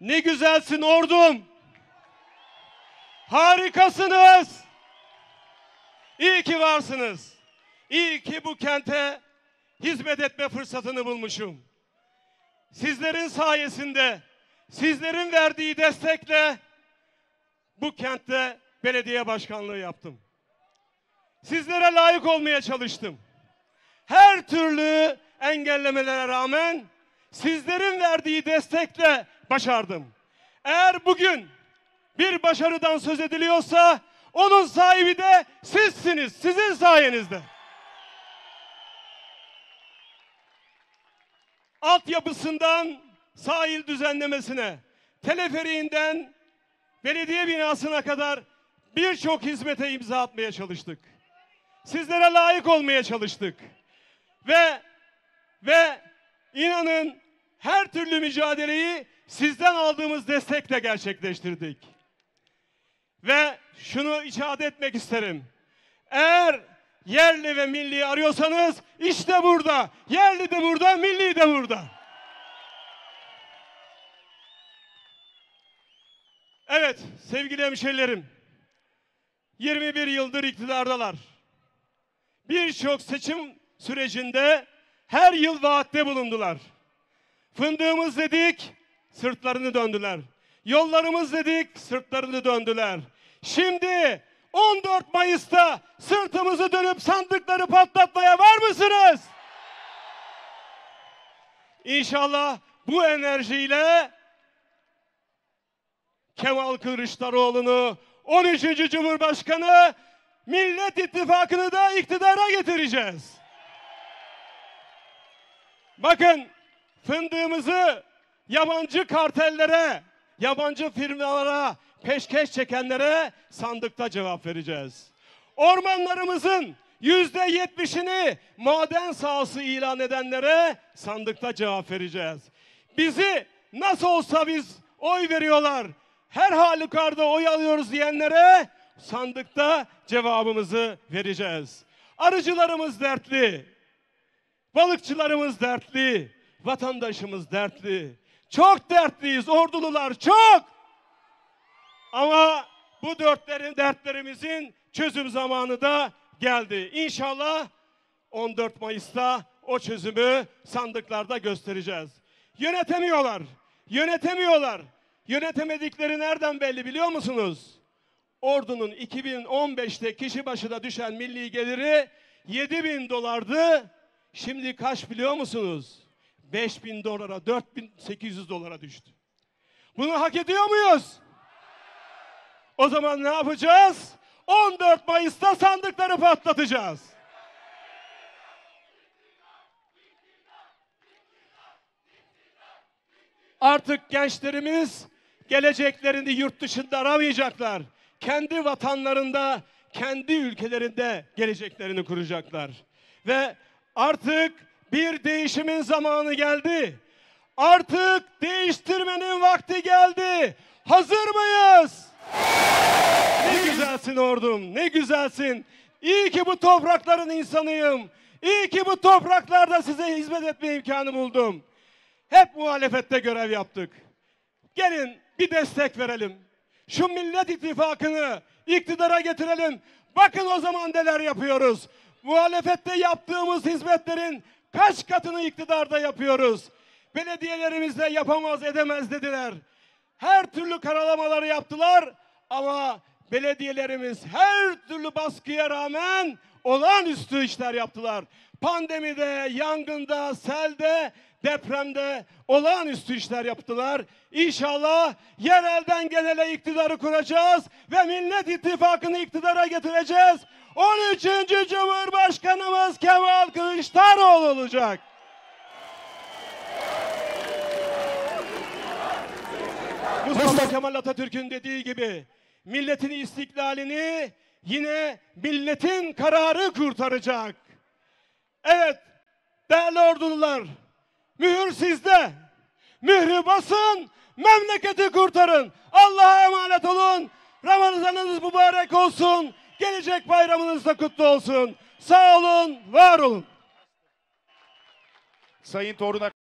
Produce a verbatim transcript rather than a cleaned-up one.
Ne güzelsin ordum. Harikasınız. İyi ki varsınız. İyi ki bu kente hizmet etme fırsatını bulmuşum. Sizlerin sayesinde, sizlerin verdiği destekle bu kentte belediye başkanlığı yaptım. Sizlere layık olmaya çalıştım. Her türlü engellemelere rağmen sizlerin verdiği destekle başardım. Eğer bugün bir başarıdan söz ediliyorsa onun sahibi de sizsiniz, sizin sayenizde. Altyapısından sahil düzenlemesine, teleferiğinden belediye binasına kadar birçok hizmete imza atmaya çalıştık. Sizlere layık olmaya çalıştık. Ve ve inanın her türlü mücadeleyi sizden aldığımız destekle gerçekleştirdik. Ve şunu ifade etmek isterim. Eğer yerli ve milli arıyorsanız işte burada. Yerli de burada, milli de burada. Evet sevgili hemşehrilerim. yirmi bir yıldır iktidardalar. Birçok seçim sürecinde her yıl vaatte bulundular. Fındığımız dedik, sırtlarını döndüler. Yollarımız dedik, sırtlarını döndüler. Şimdi on dört Mayıs'ta sırtımızı dönüp sandıkları patlatmaya var mısınız? İnşallah bu enerjiyle Kemal Kılıçdaroğlu'nu, on üçüncü Cumhurbaşkanı, Millet İttifakı'nı da iktidara getireceğiz. Bakın fındığımızı yabancı kartellere, yabancı firmalara, peşkeş çekenlere sandıkta cevap vereceğiz. Ormanlarımızın yüzde yetmişini maden sahası ilan edenlere sandıkta cevap vereceğiz. Bizi nasıl olsa biz oy veriyorlar, her halükarda oy alıyoruz diyenlere sandıkta cevabımızı vereceğiz. Arıcılarımız dertli, balıkçılarımız dertli, vatandaşımız dertli. Çok dertliyiz ordulular, çok. Ama bu dörtlerin dertlerimizin çözüm zamanı da geldi. İnşallah on dört Mayıs'ta o çözümü sandıklarda göstereceğiz. Yönetemiyorlar, yönetemiyorlar. Yönetemedikleri nereden belli biliyor musunuz? Ordu'nun iki bin on beşte kişi başına düşen milli geliri yedi bin dolardı. Şimdi kaç biliyor musunuz? beş bin dolara, dört bin sekiz yüz dolara düştü. Bunu hak ediyor muyuz? O zaman ne yapacağız? on dört Mayıs'ta sandıkları patlatacağız. Artık gençlerimiz geleceklerini yurt dışında aramayacaklar. Kendi vatanlarında, kendi ülkelerinde geleceklerini kuracaklar. Ve artık bir değişimin zamanı geldi. Artık değiştirmenin vakti geldi. Hazır mıyız? Ne güzelsin ordum, ne güzelsin. İyi ki bu toprakların insanıyım. İyi ki bu topraklarda size hizmet etme imkanı buldum. Hep muhalefette görev yaptık. Gelin bir destek verelim. Şu Millet İttifakı'nı iktidara getirelim. Bakın o zaman neler yapıyoruz. Muhalefette yaptığımız hizmetlerin kaç katını iktidarda yapıyoruz. Belediyelerimizle yapamaz edemez dediler. Her türlü karalamaları yaptılar ama belediyelerimiz her türlü baskıya rağmen olağanüstü işler yaptılar. Pandemide, yangında, selde, depremde olağanüstü işler yaptılar. İnşallah yerelden genele iktidarı kuracağız ve Millet İttifakı'nı iktidara getireceğiz. on üçüncü Cumhurbaşkanımız Kemal Kılıçdaroğlu olacak. Mustafa Kemal Atatürk'ün dediği gibi milletin istiklalini yine milletin kararı kurtaracak. Evet değerli ordulular, mühür sizde. Mührü basın, memleketi kurtarın. Allah'a emanet olun. Ramazanınız mübarek olsun. Gelecek bayramınız da kutlu olsun. Sağ olun, var olun. Sayın Torun'a